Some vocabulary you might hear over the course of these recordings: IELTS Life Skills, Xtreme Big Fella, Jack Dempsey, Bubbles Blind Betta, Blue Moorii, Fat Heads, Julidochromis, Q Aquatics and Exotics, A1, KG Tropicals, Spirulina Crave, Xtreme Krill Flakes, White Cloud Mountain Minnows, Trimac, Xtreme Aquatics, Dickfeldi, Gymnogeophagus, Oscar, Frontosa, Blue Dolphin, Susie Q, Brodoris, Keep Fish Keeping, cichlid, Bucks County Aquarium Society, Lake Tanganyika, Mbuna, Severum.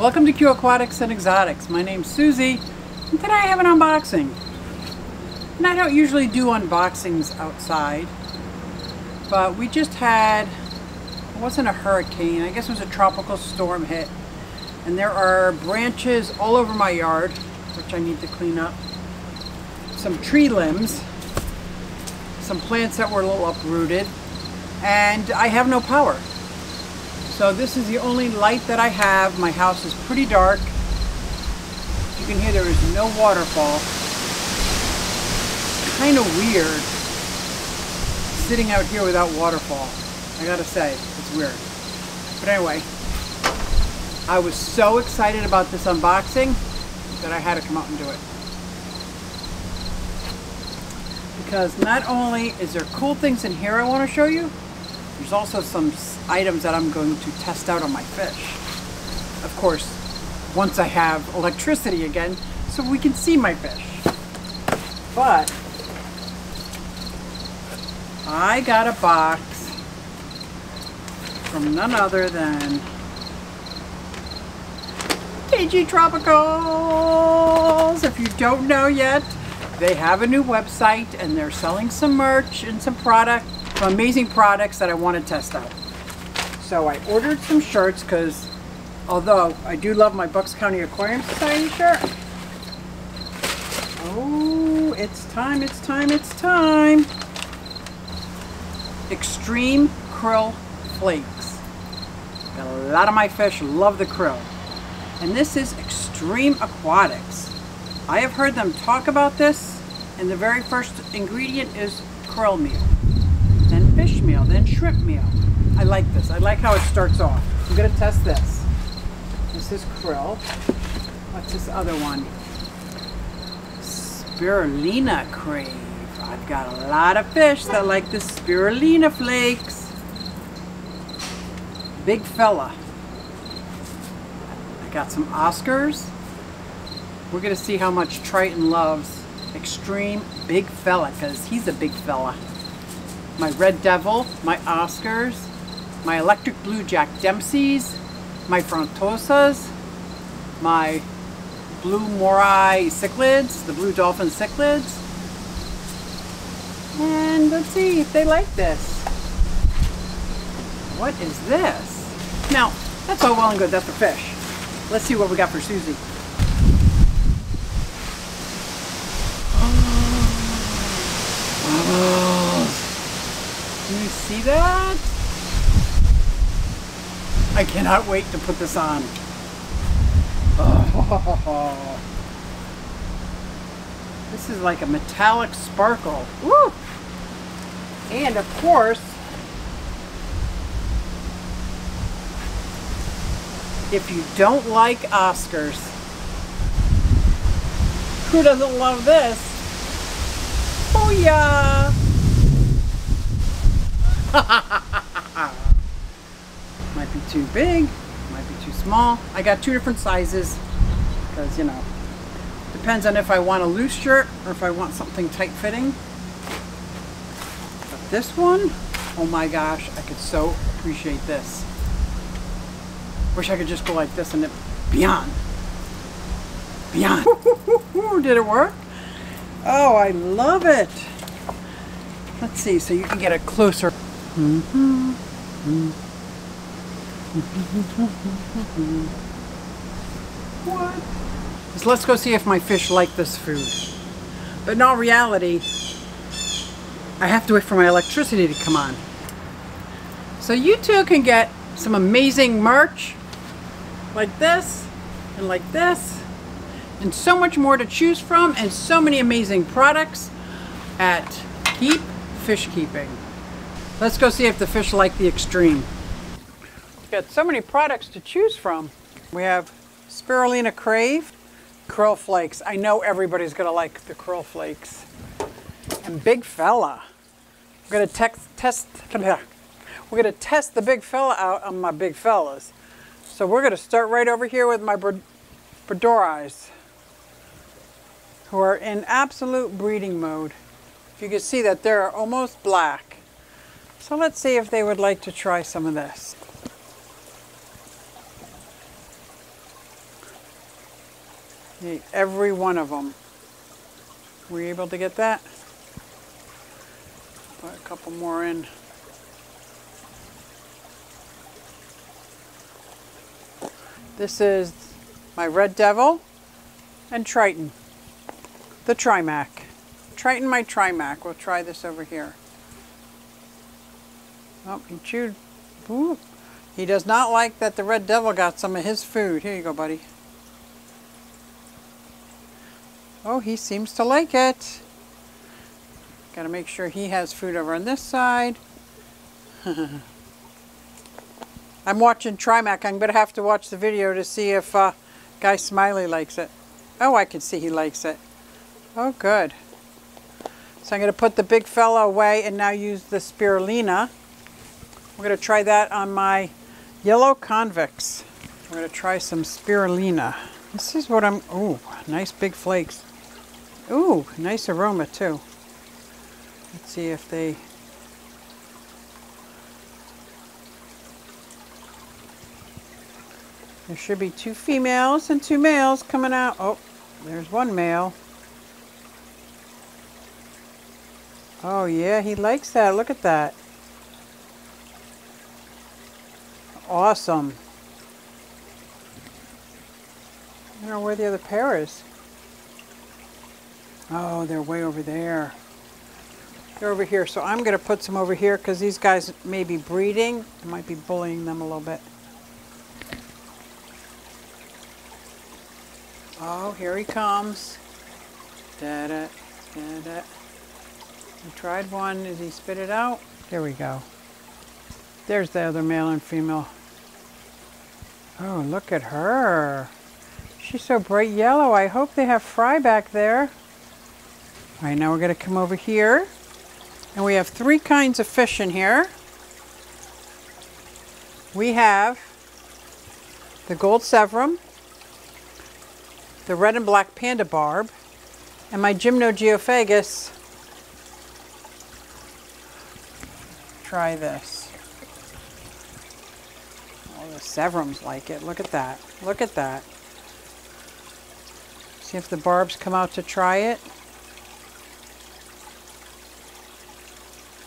Welcome to Q Aquatics and Exotics. My name's Susie, and today I have an unboxing. And I don't usually do unboxings outside, but we just had, it wasn't a hurricane, I guess it was a tropical storm hit. And there are branches all over my yard, which I need to clean up. Some tree limbs, some plants that were a little uprooted, and I have no power. So this is the only light that I have. My house is pretty dark. You can hear there is no waterfall. Kind of weird sitting out here without waterfall. I gotta say, it's weird. But anyway, I was so excited about this unboxing that I had to come out and do it. Because not only is there cool things in here I want to show you, there's also some items that I'm going to test out on my fish. Of course, once I have electricity again, so we can see my fish. But I got a box from none other than KG Tropicals. If you don't know yet, they have a new website and they're selling some merch and some product. Amazing products that I want to test out. So I ordered some shirts because although I do love my Bucks County Aquarium Society shirt, oh, it's time. Xtreme Krill Flakes. A lot of my fish love the krill. And this is Xtreme Aquatics. I have heard them talk about this, and the very first ingredient is krill meal. Fish meal, then shrimp meal. I like this. I like how it starts off. I'm going to test this. This is krill. What's this other one? Spirulina Crave. I've got a lot of fish that like the spirulina flakes. Big Fella. I got some Oscars. We're going to see how much Triton loves Xtreme Big Fella because he's a big fella. My Red Devil, my Oscars, my Electric Blue Jack Dempseys, my Frontosas, my Blue Moorii cichlids, the Blue Dolphin cichlids. And let's see if they like this. What is this? Now, that's all well and good, that's the fish. Let's see what we got for Susie. Can you see that? I cannot wait to put this on. Oh. This is like a metallic sparkle. Woo! And of course, if you don't like Oscars, who doesn't love this? Booyah! Might be too big, might be too small. I got two different sizes because, you know, depends on if I want a loose shirt or if I want something tight fitting. But this one, oh my gosh, I could so appreciate this. Wish I could just go like this and it beyond. Did it work? Oh, I love it. Let's see, so you can get a closer. What? So let's go see if my fish like this food. But in all reality, I have to wait for my electricity to come on. So you too can get some amazing merch like this and so much more to choose from and so many amazing products at Keep Fish Keeping. Let's go see if the fish like the Xtreme. We've got so many products to choose from. We have Spirulina Crave, Krill Flakes. I know everybody's gonna like the Krill Flakes. And Big Fella. We're gonna test the Big Fella out on my Big Fellas. So we're gonna start right over here with my Brodoris, who are in absolute breeding mode. If you can see that they're almost black. So let's see if they would like to try some of this. Need every one of them. Were you able to get that? Put a couple more in. This is my Red Devil and Triton, the Trimac. Triton, my Trimac. We'll try this over here. Oh, he chewed. Ooh. He does not like that the Red Devil got some of his food. Here you go, buddy. Oh, he seems to like it. Got to make sure he has food over on this side. I'm watching Trimac. I'm going to have to watch the video to see if Guy Smiley likes it. Oh, I can see he likes it. Oh, good. So I'm going to put the big fella away and now use the Spirulina. We're going to try that on my yellow convicts. We're going to try some Spirulina. This is what I'm... Ooh, nice big flakes. Ooh, nice aroma too. Let's see if they... There should be 2 females and 2 males coming out. Oh, there's 1 male. Oh yeah, he likes that. Look at that. Awesome. I don't know where the other pair is. Oh, they're way over there. They're over here, so I'm going to put some over here because these guys may be breeding. I might be bullying them a little bit. Oh, here he comes. Da-da, da-da. We tried one. Did he spit it out? There we go. There's the other male and female. Oh, look at her. She's so bright yellow. I hope they have fry back there. All right, now we're going to come over here. And we have 3 kinds of fish in here. We have the gold severum, the red and black panda barb, and my Gymnogeophagus. Try this. Oh, the severums like it. Look at that. Look at that. See if the barbs come out to try it.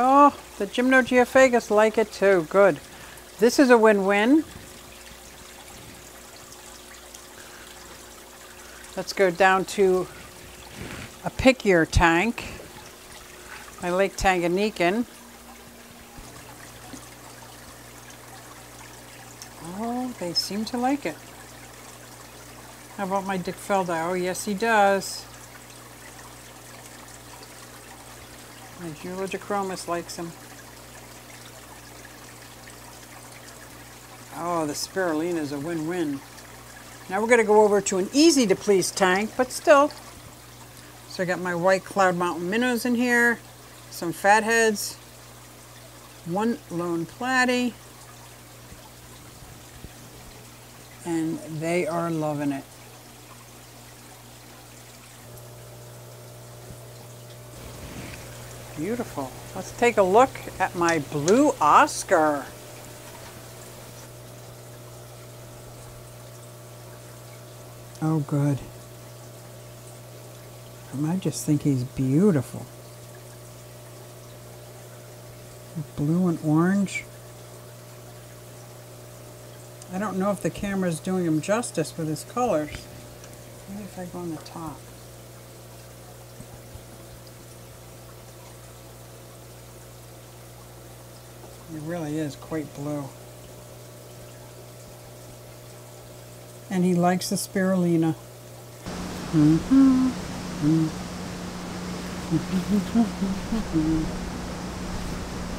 Oh, the Gymnogeophagus like it too. Good. This is a win-win. Let's go down to a pickier tank, my Lake Tanganyika. Oh, they seem to like it. How about my Dickfeldi? Oh, yes, he does. My Julidochromis likes him. Oh, the Spirulina is a win-win. Now we're going to go over to an easy-to-please tank, but still. So I got my White Cloud Mountain Minnows in here, some Fat Heads, 1 lone platy, and they are loving it. Beautiful. Let's take a look at my blue Oscar. Oh, good. I just think he's beautiful. Blue and orange. I don't know if the camera's doing him justice with his colors. Maybe if I go on the top. It really is quite blue. And he likes the Spirulina.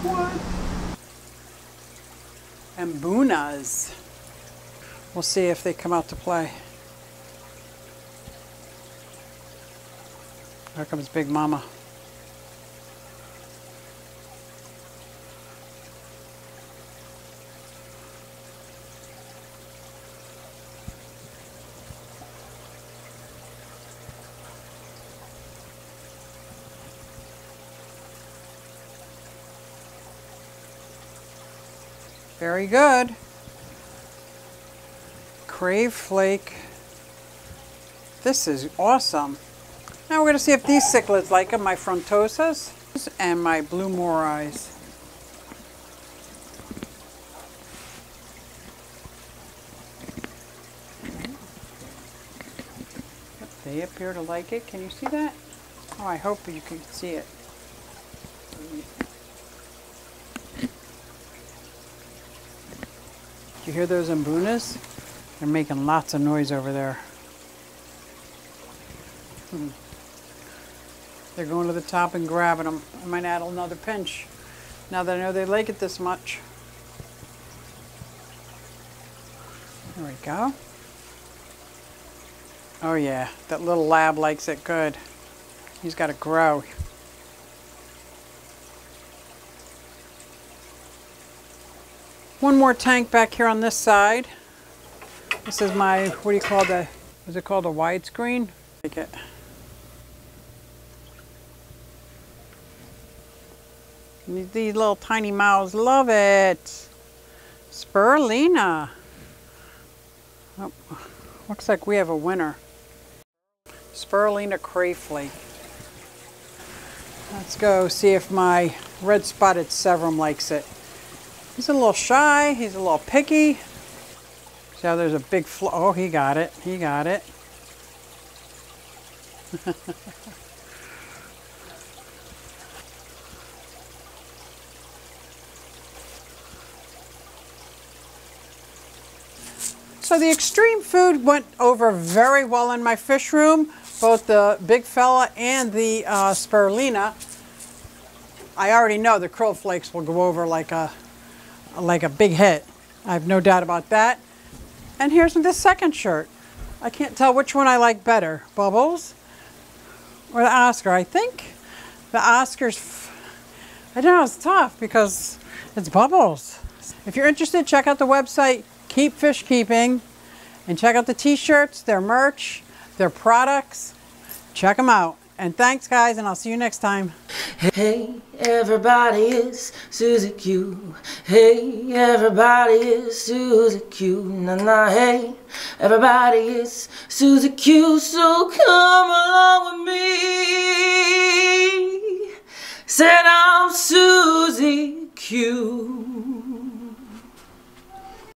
What? Mbunas. We'll see if they come out to play. Here comes Big Mama. Very good. Crave flake. This is awesome. Now we're going to see if these cichlids like them, my Frontosas and my Blue Moorais. They appear to like it. Can you see that? Oh, I hope you can see it. You hear those Mbunas? They're making lots of noise over there. They're going to the top and grabbing them. I might add another pinch now that I know they like it this much. There we go. Oh yeah, that little lab likes it good. He's got to grow. One more tank back here on this side. This is my, what do you call the, is it called a widescreen? Take it. These little tiny mouths love it. Spirulina. Oh, looks like we have a winner. Spirulina Crave Flake. Let's go see if my red spotted Severum likes it. He's a little shy, he's a little picky. See how there's a big flow. Oh, he got it, he got it. So the Xtreme food went over very well in my fish room, both the Big Fella and the Spirulina. I already know the Krill Flakes will go over like a big hit. I have no doubt about that. And here's this second shirt. I can't tell which one I like better, Bubbles or the Oscar. I think the Oscar's, I don't know, it's tough because it's Bubbles. If you're interested, check out the website, Keep Fish Keeping, and check out the t-shirts, their merch, their products. Check them out. And thanks, guys, and I'll see you next time. Hey, everybody, it's Susie Q. Hey, everybody, it's Susie Q. Nah, nah, hey, everybody, it's Susie Q. So come along with me. Said I'm Susie Q.